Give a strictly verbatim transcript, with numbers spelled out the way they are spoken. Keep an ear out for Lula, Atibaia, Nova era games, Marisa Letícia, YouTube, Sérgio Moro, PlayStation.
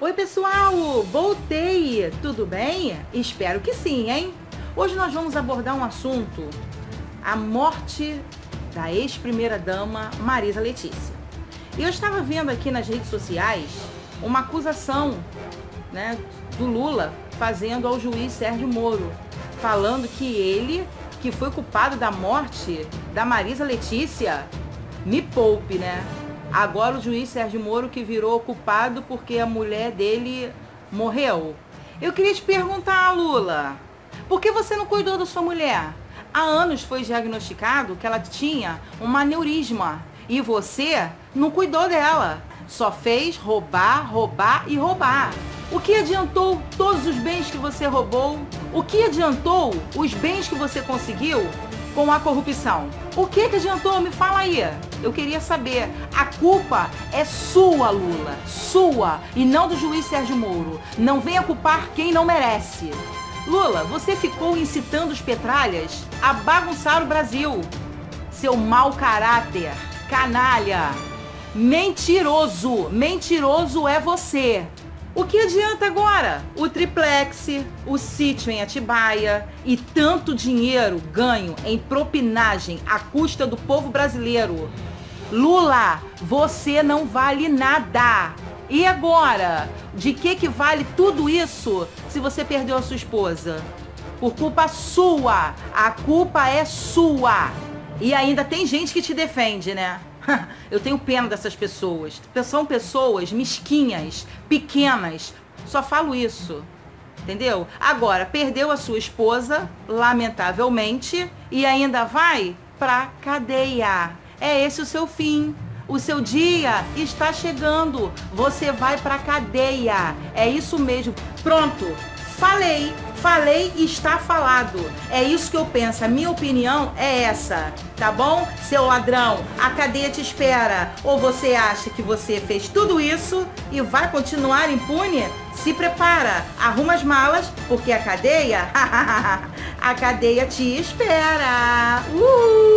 Oi pessoal, voltei, tudo bem? Espero que sim, hein? Hoje nós vamos abordar um assunto, a morte da ex-primeira-dama Marisa Letícia. E eu estava vendo aqui nas redes sociais uma acusação, né, do Lula fazendo ao juiz Sérgio Moro, falando que ele, que foi culpado da morte da Marisa Letícia, me poupe, né? Agora o juiz Sérgio Moro que virou culpado porque a mulher dele morreu. Eu queria te perguntar, Lula, por que você não cuidou da sua mulher? Há anos foi diagnosticado que ela tinha um aneurisma e você não cuidou dela. Só fez roubar, roubar e roubar. O que adiantou todos os bens que você roubou? O que adiantou os bens que você conseguiu com a corrupção? O que que adiantou? Me fala aí. Eu queria saber. A culpa é sua, Lula. Sua. E não do juiz Sérgio Moro. Não venha culpar quem não merece. Lula, você ficou incitando os petralhas a bagunçar o Brasil. Seu mau caráter. Canalha. Mentiroso. Mentiroso é você. O que adianta agora? O triplex, o sítio em Atibaia e tanto dinheiro ganho em propinagem à custa do povo brasileiro. Lula, você não vale nada. E agora? De que que vale tudo isso se você perdeu a sua esposa? Por culpa sua. A culpa é sua. E ainda tem gente que te defende, né? Eu tenho pena dessas pessoas. São pessoas mesquinhas, pequenas. Só falo isso. Entendeu? Agora, perdeu a sua esposa, lamentavelmente, e ainda vai pra cadeia. É esse o seu fim. O seu dia está chegando. Você vai pra cadeia. É isso mesmo. Pronto. Falei. Falei e está falado. É isso que eu penso. A minha opinião é essa, tá bom? Seu ladrão, a cadeia te espera. Ou você acha que você fez tudo isso e vai continuar impune? Se prepara, arruma as malas, porque a cadeia... a cadeia te espera. Uhul!